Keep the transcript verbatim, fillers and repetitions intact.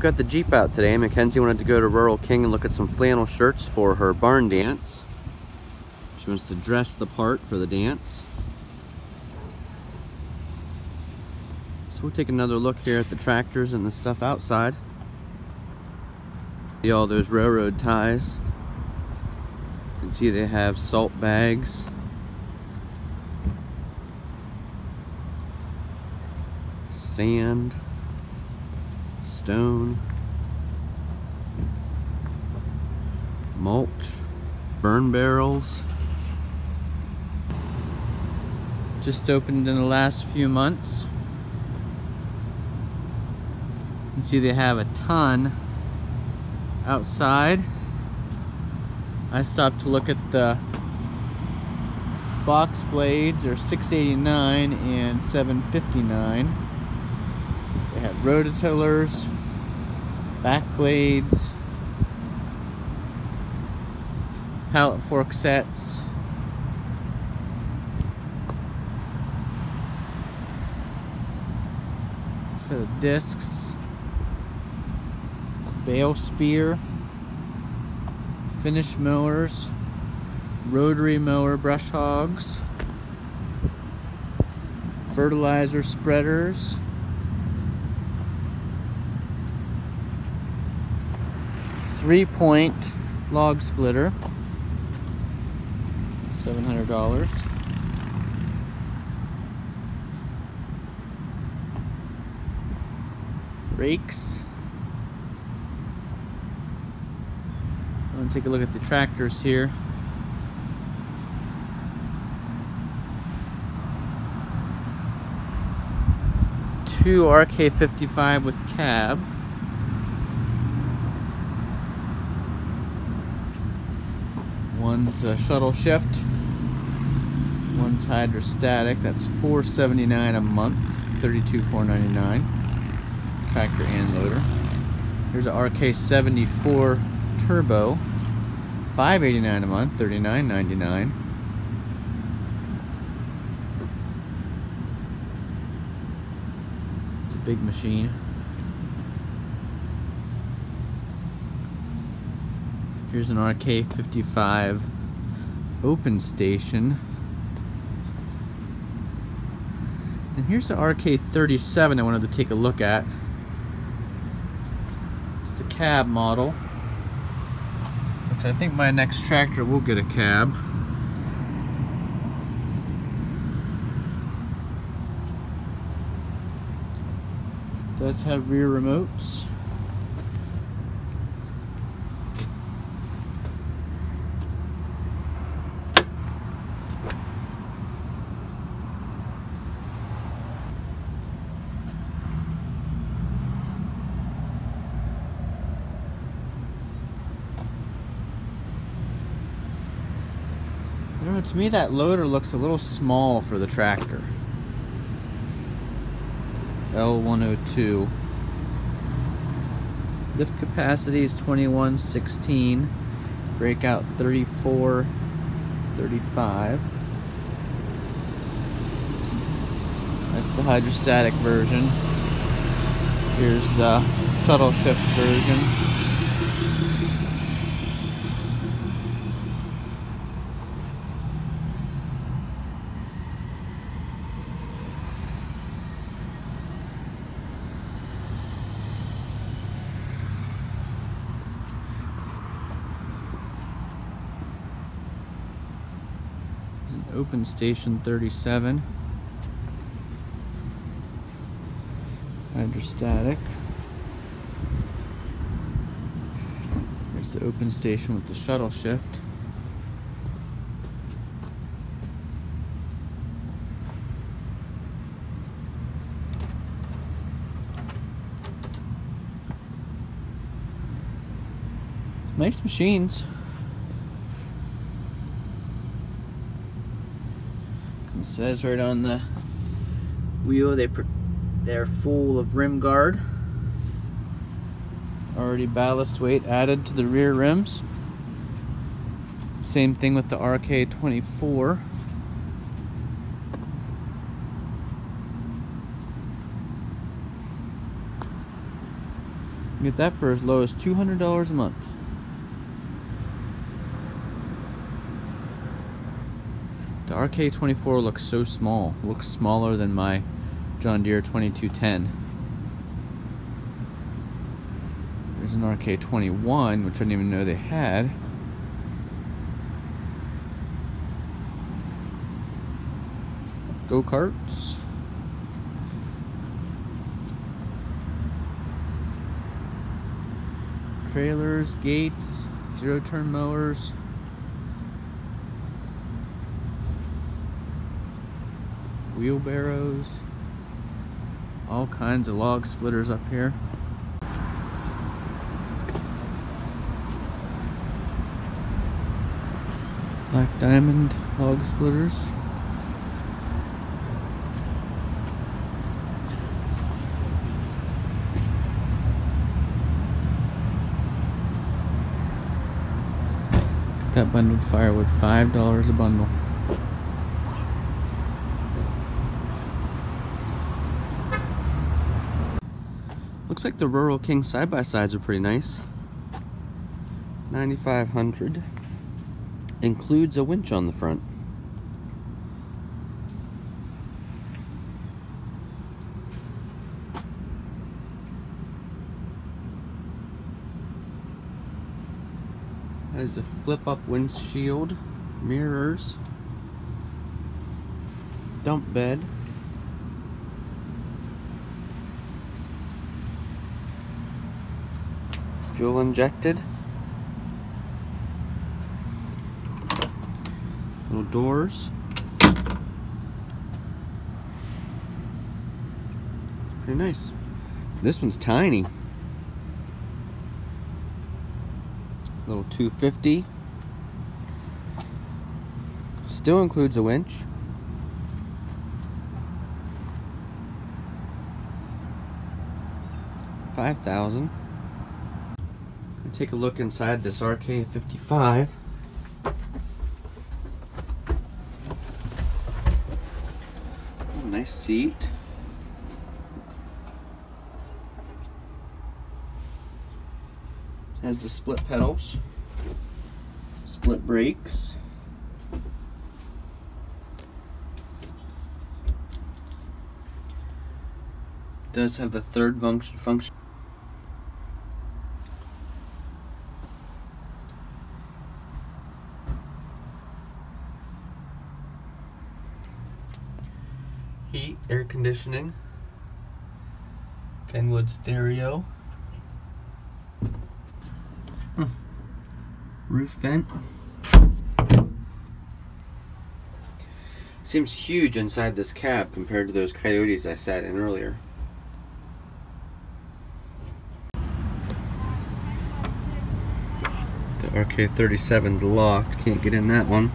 Got the Jeep out today. Mackenzie wanted to go to Rural King and look at some flannel shirts for her barn dance. She wants to dress the part for the dance. So we'll take another look here at the tractors and the stuff outside. See all those railroad ties. You can see they have salt bags. Sand. Stone. Mulch. Burn barrels. Just opened in the last few months. You can see they have a ton outside. I stopped to look at the box blades are six eighty-nine and seven fifty-nine. They have rototillers, back blades, pallet fork sets. So discs, bale spear, finish mowers, rotary mower brush hogs, fertilizer spreaders, three-point log splitter, seven hundred dollars. Rakes. I'm gonna take a look at the tractors here. Two R K fifty-five with cab. One's a shuttle shift. One's hydrostatic. That's four seventy-nine a month, thirty-two four ninety-nine. Tractor and loader. Here's a R K seventy-four turbo, five eighty-nine a month, thirty-nine ninety-nine. It's a big machine. Here's an R K fifty-five open station. And here's the R K thirty-seven I wanted to take a look at. It's the cab model, which I think my next tractor will get a cab. It does have rear remotes. To me, that loader looks a little small for the tractor. L one oh two. Lift capacity is twenty-one sixteen. Breakout thirty-four thirty-five. That's the hydrostatic version. Here's the shuttle shift version. Open station thirty-seven, hydrostatic. There's the open station with the shuttle shift. Nice machines. It says right on the wheel they pr they're full of rim guard. Already ballast weight added to the rear rims. Same thing with the R K twenty-four. Get that for as low as two hundred dollars a month. The R K twenty-four looks so small. It looks smaller than my John Deere twenty-two ten. There's an R K twenty-one, which I didn't even know they had. Go-karts. Trailers, gates, zero-turn mowers. Wheelbarrows. All kinds of log splitters up here. Black Diamond log splitters. That bundled firewood, five dollars a bundle. Looks like the Rural King side by sides are pretty nice. ninety-five hundred includes a winch on the front. That is a flip-up windshield, mirrors, dump bed, fuel injected, little doors, pretty nice. This one's tiny. Little two fifty. Still includes a winch. five thousand. Take a look inside this R K fifty-five. Nice seat. Has the split pedals, split brakes, does have the third function function. Heat, air conditioning, Kenwood stereo. Roof vent. Seems huge inside this cab compared to those Coyotes I sat in earlier. The R K thirty-seven's locked, can't get in that one.